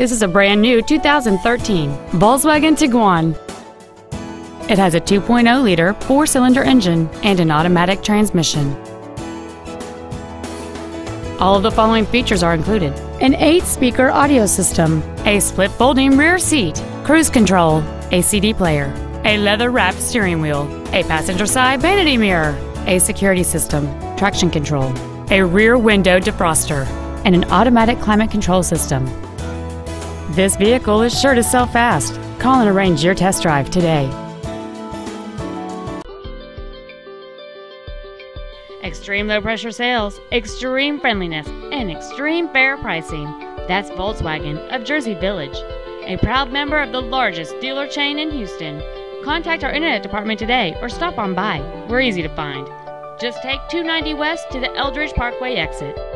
This is a brand new 2013 Volkswagen Tiguan. It has a 2.0-liter four-cylinder engine and an automatic transmission. All of the following features are included: an 8-speaker audio system, a split folding rear seat, cruise control, a CD player, a leather-wrapped steering wheel, a passenger side vanity mirror, a security system, traction control, a rear window defroster, and an automatic climate control system. This vehicle is sure to sell fast. Call and arrange your test drive today. Extreme low pressure sales, extreme friendliness, and extreme fair pricing. That's Volkswagen of Jersey Village, a proud member of the largest dealer chain in Houston. Contact our internet department today or stop on by. We're easy to find. Just take 290 West to the Eldridge Parkway exit.